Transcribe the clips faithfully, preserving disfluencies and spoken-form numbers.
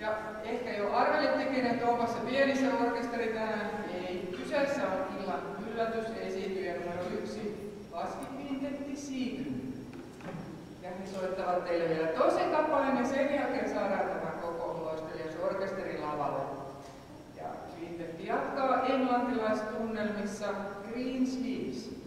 Ja ehkä jo arvelittekin, että onko se pienissä orkesteri tänään. Ei, kyseessä on illan yllätysesiintyjä numero yksi, Laskikvintetti Siity. Ja he soittavat teille vielä toisen kappaleen ja sen jälkeen saadaan tämä koko loistelias orkesteri lavalle. Ja kvintetti jatkaa englantilaistunnelmissa Green Sleeves.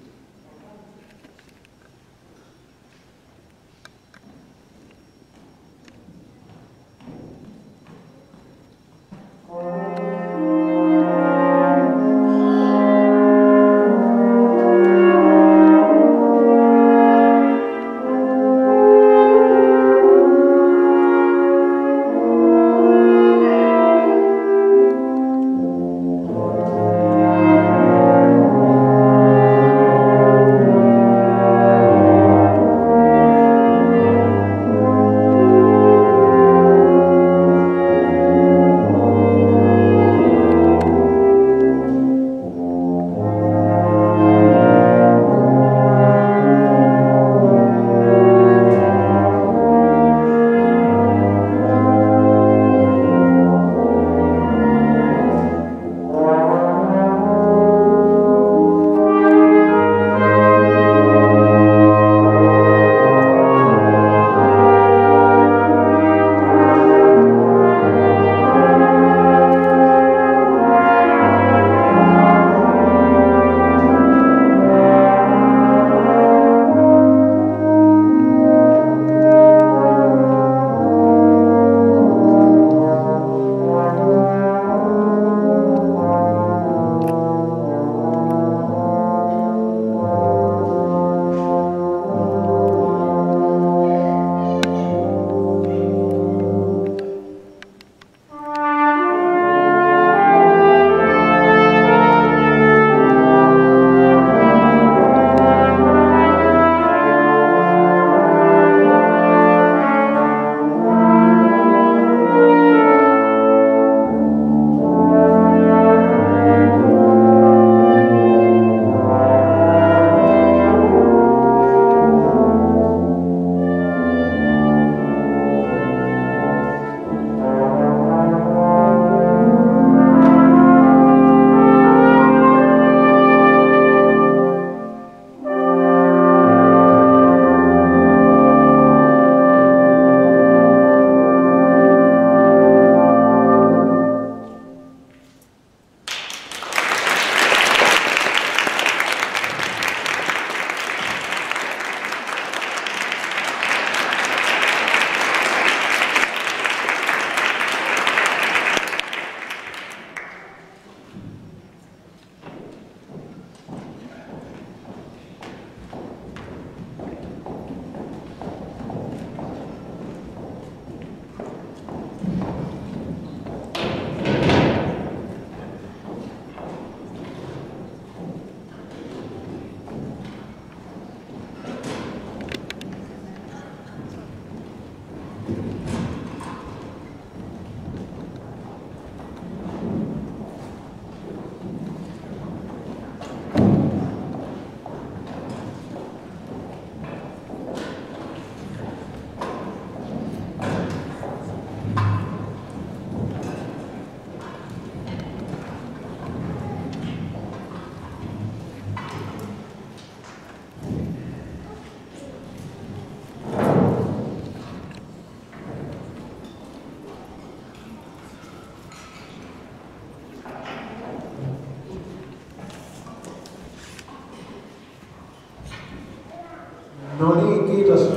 No niin, kiitos.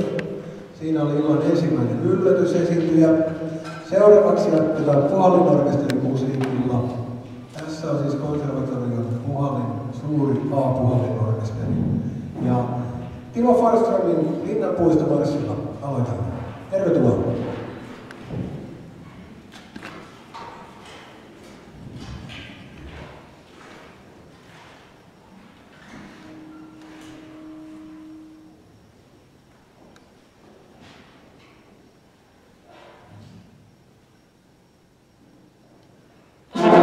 Siinä oli illan ensimmäinen yllätysesiintyjä. Seuraavaksi jatketaan Puhallin orkesterin musiikilla. Tässä on siis konservatorion Puhallin suuri A-Puhallin orkesteri. Ja Timo Forsströmin Linnanpuistomarssilla aloitamme. Tervetuloa. Thank you.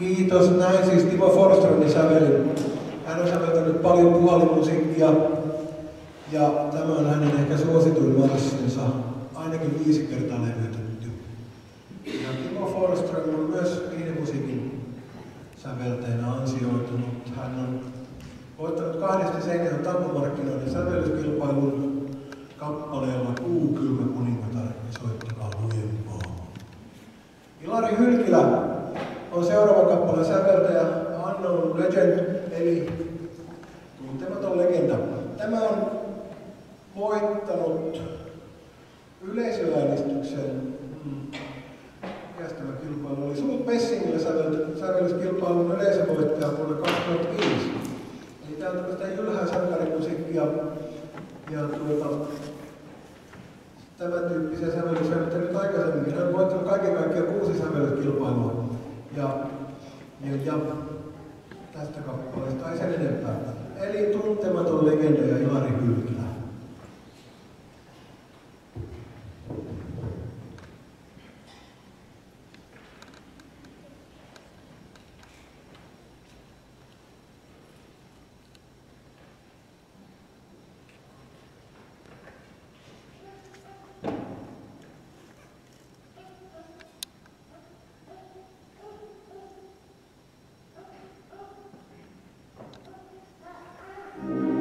Kiitos, näin siis Timo Forstronin sävelin. Hän on säveltänyt paljon puolimusiikkia ja tämä on hänen ehkä suosituin marssinsa, ainakin viisi kertaa levytetty. Ja Timo Forstronin on myös viihdemusiikin säveltäjänä ansioitunut. Hän on voittanut kahdesti Seinäjoen tapomarkkinoiden sävellyskilpailun kappaleella Kuu kylmä kuningatar ja soittakaa lujempaa. Hilari Kylkilä on seuraavan kappaleen säveltäjä, Unknown Legend eli tuntematon legenda. Tämä on voittanut yleisöäänestyksen. Mikäs tämä kilpailu oli? Suomen Messingillä sävellyskilpailun yleisövoittaja vuonna kaksituhattaviisi. Eli tää on tämmöistä jylhää sankarimusiikkia ja tuota, tämän tyyppisiä sävellysävellyt aikaisemmin. Hän on voittanut kaiken kaikkiaan kuusi sävellyskilpailua. Ja, ja, ja tästä kappaleesta ei sen enempää. Eli tuntematon legenda ja Jari Hyli. Thank you.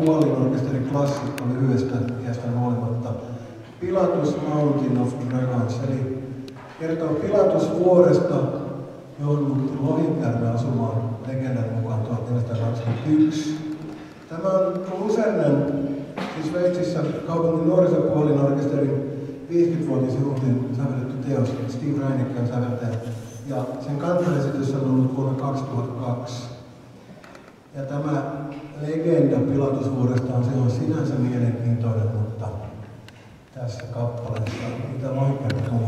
kuolinorkesterin klassikko lyhyestä iästä huolimatta. Pilatus Mountain of the Regans, eli kertoo Pilatusvuoresta, johon muutti Lohinkärme asumaan legendan mukaan tuhatneljäsataakaksikymmentäyksi. Tämä on Lusennen, siis Sveitsissä kaupungin nuorisokuolinorkesterin viisikymmenvuotisjuhliin sävelletty teos, Steve Reinickan säveltäjä, ja sen kantaesitys on ollut vuonna kaksituhattakaksi. Ja tämä legenda Pilatusvuodesta on silloin sinänsä mielenkiintoinen, mutta tässä kappaleessa mitä Lohinkärme tuntuu.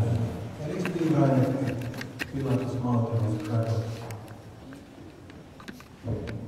Eli Steve Reinicka, Pilatus Mountain of the Regans.